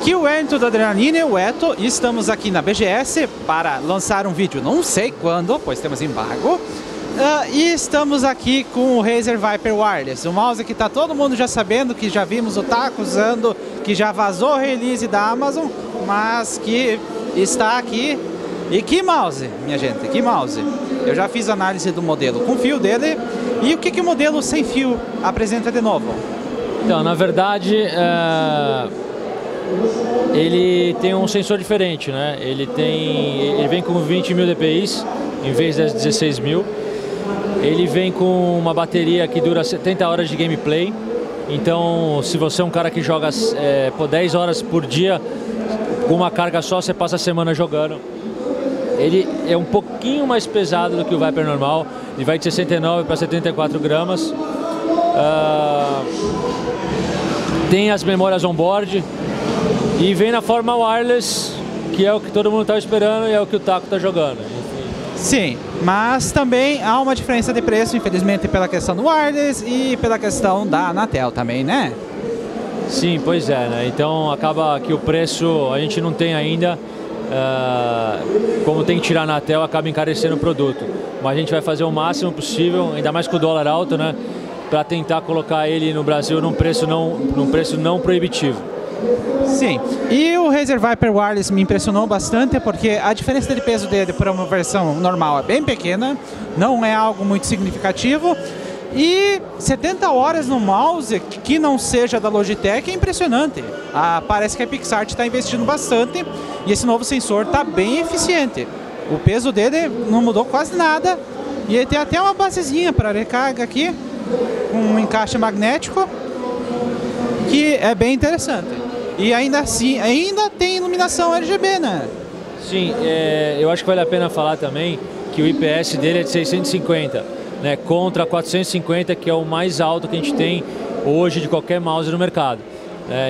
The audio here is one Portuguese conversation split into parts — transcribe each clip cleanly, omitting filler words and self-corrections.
Aqui o Enzo do Adrenaline, o Eto, e estamos aqui na BGS para lançar um vídeo, não sei quando, pois temos embargo. E estamos aqui com o Razer Viper Wireless, um mouse que está todo mundo já sabendo, que já vimos o Taco usando, que já vazou o release da Amazon, mas que está aqui. E que mouse, minha gente, que mouse. Eu já fiz análise do modelo com fio dele. E o que, que o modelo sem fio apresenta de novo? Então, na verdade, ele tem um sensor diferente, né? Ele vem com 20.000 DPIs em vez das 16.000. Ele vem com uma bateria que dura 70 horas de gameplay. Então, se você é um cara que joga por 10 horas por dia, com uma carga só, você passa a semana jogando. Ele é um pouquinho mais pesado do que o Viper normal. Ele vai de 69 para 74 gramas. Tem as memórias on-board. E vem na forma wireless, que é o que todo mundo está esperando e é o que o Taco está jogando. Sim, mas também há uma diferença de preço, infelizmente, pela questão do wireless e pela questão da Anatel também, né? Sim, pois é, né? Então acaba que o preço a gente não tem ainda. Como tem que tirar na tela, acaba encarecendo o produto. Mas a gente vai fazer o máximo possível, ainda mais com o dólar alto, né, para tentar colocar ele no Brasil num preço não proibitivo. Sim, e o Razer Viper Wireless me impressionou bastante, porque a diferença de peso dele para uma versão normal é bem pequena, não é algo muito significativo. E 70 horas no mouse, que não seja da Logitech, é impressionante. Parece que a PixArt está investindo bastante e esse novo sensor está bem eficiente. O peso dele não mudou quase nada e ele tem até uma basezinha para recarga aqui, um encaixe magnético, que é bem interessante. E ainda assim, ainda tem iluminação RGB, né? Sim, eu acho que vale a pena falar também que o IPS dele é de 650. Né, contra 450, que é o mais alto que a gente tem hoje de qualquer mouse no mercado.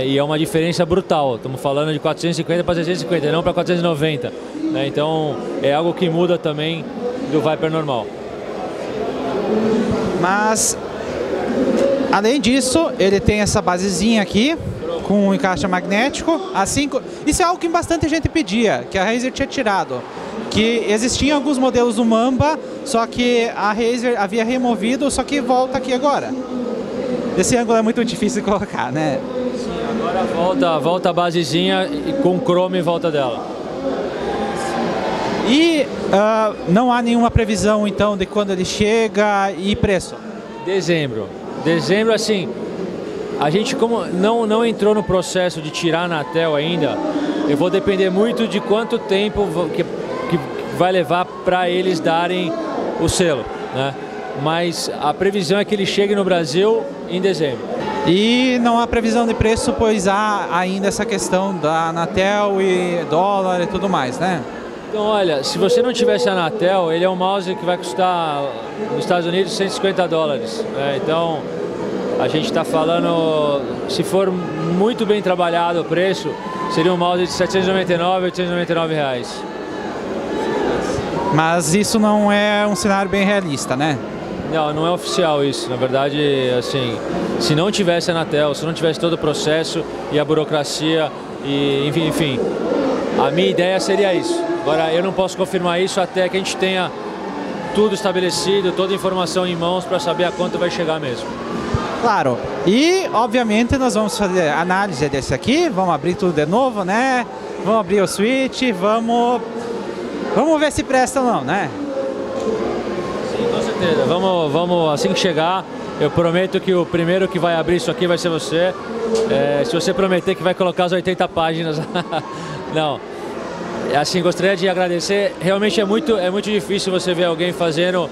E é uma diferença brutal. Estamos falando de 450 para 650, não para 490. Né, então é algo que muda também do Viper normal. Mas, além disso, ele tem essa basezinha aqui, com um encaixe magnético. Assim, isso é algo que bastante gente pedia, que a Razer tinha tirado. Que existiam alguns modelos do Mamba, só que a Razer havia removido, só que volta aqui agora. Esse ângulo é muito difícil de colocar, né? Sim, agora volta a basezinha e com o Chrome em volta dela. E não há nenhuma previsão, então, de quando ele chega e preço? Dezembro. Dezembro, assim, a gente como não entrou no processo de tirar a Anatel ainda, eu vou depender muito de quanto tempo que vai levar para eles darem o selo, né? Mas a previsão é que ele chegue no Brasil em dezembro. E não há previsão de preço, pois há ainda essa questão da Anatel e dólar e tudo mais, né? Então, olha, se você não tivesse a Anatel, ele é um mouse que vai custar nos Estados Unidos 150 dólares, né? Então, a gente está falando, se for muito bem trabalhado o preço, seria um mouse de 799, R$899. Mas isso não é um cenário bem realista, né? Não, não é oficial isso. Na verdade, assim, se não tivesse a Anatel, se não tivesse todo o processo e a burocracia, e enfim, a minha ideia seria isso. Agora, eu não posso confirmar isso até que a gente tenha tudo estabelecido, toda a informação em mãos para saber a quanto vai chegar mesmo. Claro, e obviamente nós vamos fazer análise desse aqui, vamos abrir tudo de novo, né? Vamos abrir o switch, Vamos ver se presta ou não, né? Sim, com certeza. Vamos assim que chegar, eu prometo que o primeiro que vai abrir isso aqui vai ser você. Se você prometer que vai colocar as 80 páginas. Não. Assim, gostaria de agradecer. Realmente é muito difícil você ver alguém fazendo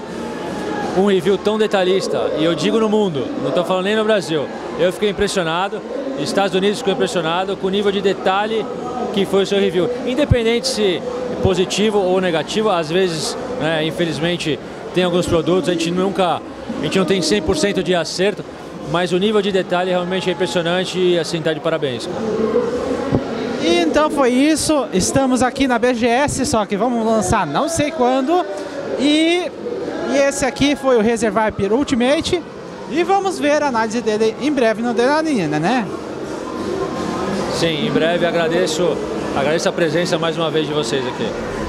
um review tão detalhista. E eu digo no mundo, não estou falando nem no Brasil. Eu fiquei impressionado, Estados Unidos ficou impressionado com o nível de detalhe que foi o seu review. Independente se positivo ou negativo, às vezes, né, infelizmente, tem alguns produtos, a gente não tem 100% de acerto, mas o nível de detalhe realmente é impressionante e assim, tá de parabéns. E então foi isso, estamos aqui na BGS, só que vamos lançar não sei quando, e esse aqui foi o Razer Viper Ultimate, e vamos ver a análise dele em breve no Adrenaline, né? Sim, em breve. Agradeço a presença mais uma vez de vocês aqui.